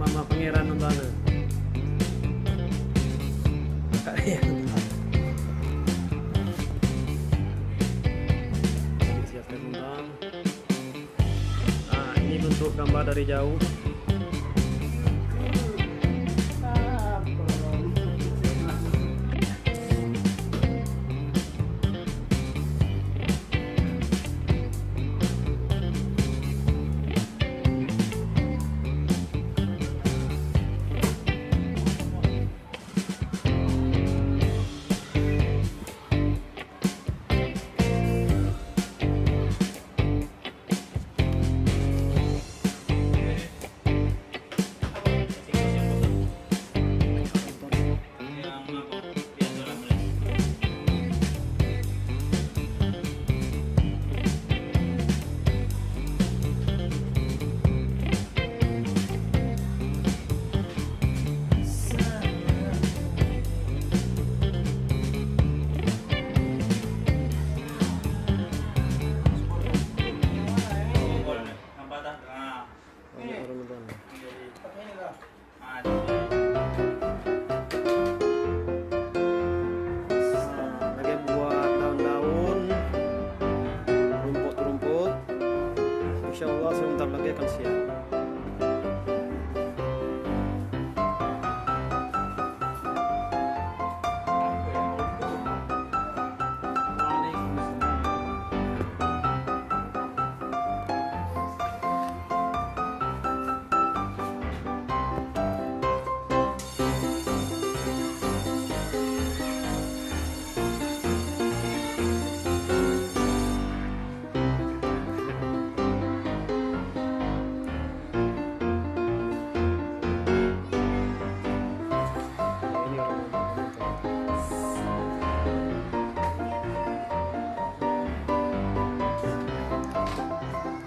Mama Pangeran Mundana. Kakaknya siapkan undang. Nah, ini bentuk gambar dari jauh.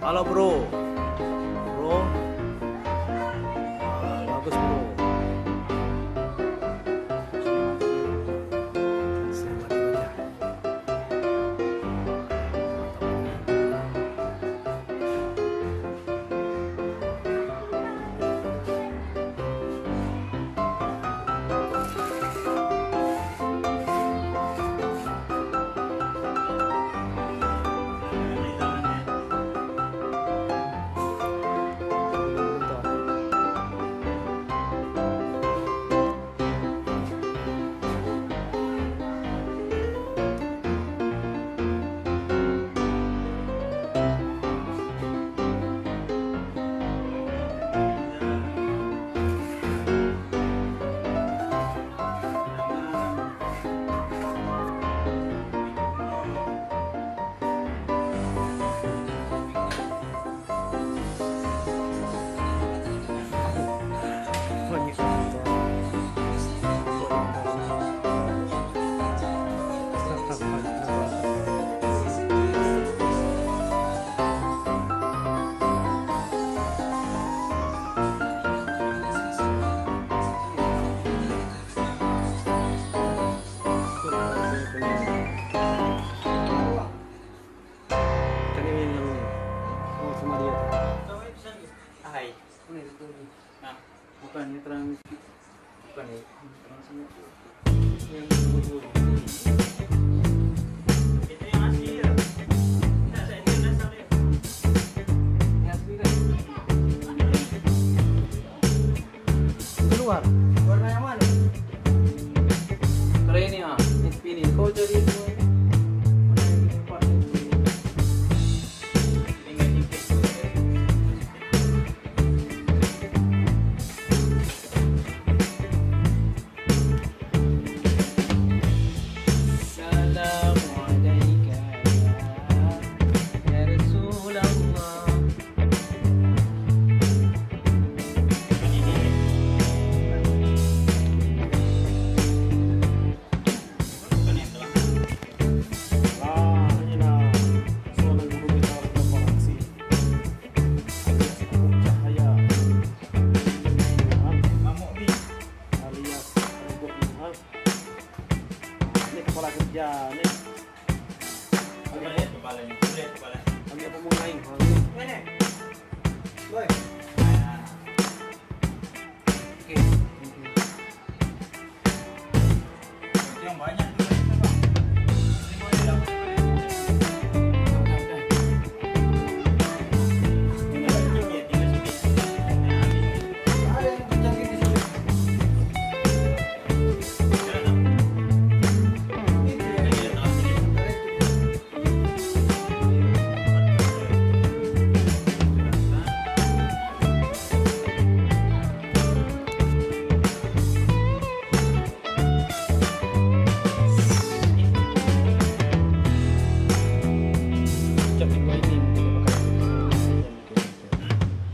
Halo bro, bagus bro. Kepalanya boleh, kepalanya. Ambil apa mau lain? Mana? Boleh. Okey. Itu yang banyak.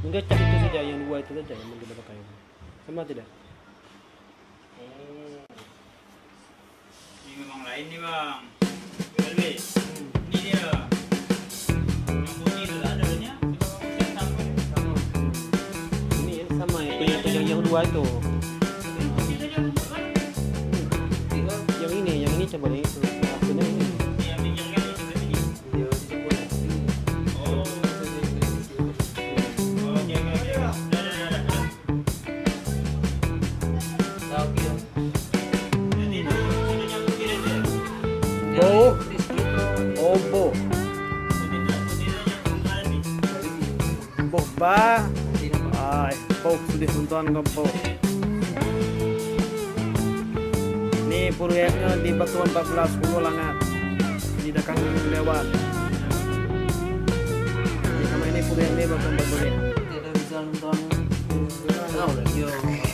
Udah cak itu saja, yang dua itu saja yang kita pakai. Sama tidak? Ini memang lain nih bang. Lebih. Ini dia. Yang bunyi itu adanya. Ini sama ya. Punya yang dua itu. Yang ini coba nih. Ba, pop sudah Pangeran Kompo. Ini proyeknya di Batuan 1410 Langat. Di dekat lewat. Ini sama ini proyeknya Batuan 14. Tidak bisa nonton.